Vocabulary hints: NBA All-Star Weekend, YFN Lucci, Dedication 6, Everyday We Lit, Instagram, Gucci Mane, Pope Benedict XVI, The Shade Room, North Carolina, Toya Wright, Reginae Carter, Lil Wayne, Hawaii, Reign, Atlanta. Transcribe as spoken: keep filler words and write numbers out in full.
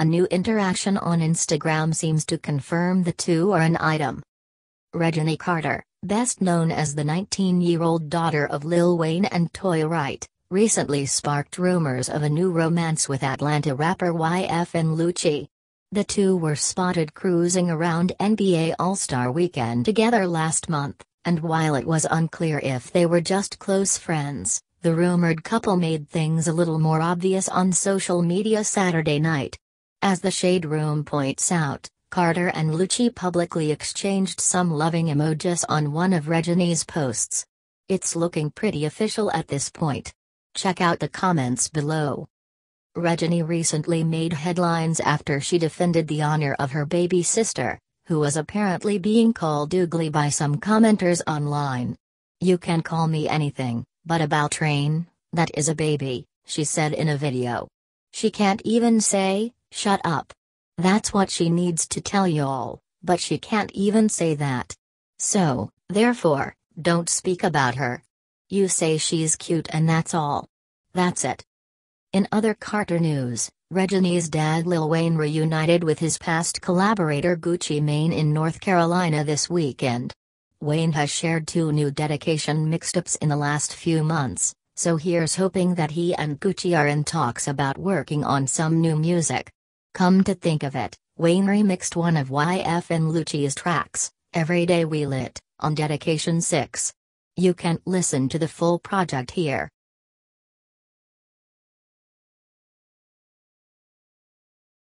A new interaction on Instagram seems to confirm the two are an item. Reginae Carter, best known as the nineteen-year-old daughter of Lil Wayne and Toya Wright, recently sparked rumors of a new romance with Atlanta rapper Y F N Lucci. The two were spotted cruising around N B A All-Star Weekend together last month, and while it was unclear if they were just close friends, the rumored couple made things a little more obvious on social media Saturday night. As The Shade Room points out, Carter and Lucci publicly exchanged some loving emojis on one of Reginae's posts. It's looking pretty official at this point. Check out the comments below. Reginae recently made headlines after she defended the honor of her baby sister, who was apparently being called ugly by some commenters online. "You can call me anything, but about Reign, that is a baby," she said in a video. "She can't even say, 'Shut up.' That's what she needs to tell y'all, but she can't even say that. So, therefore, don't speak about her. You say she's cute and that's all. That's it." In other Carter news, Reginae's dad Lil Wayne reunited with his past collaborator Gucci Mane in North Carolina this weekend. Wayne has shared two new Dedication mixtapes in the last few months, so here's hoping that he and Gucci are in talks about working on some new music. Come to think of it, Wayne remixed one of Y F N Lucci's tracks, Everyday We Lit, on Dedication six. You can listen to the full project here.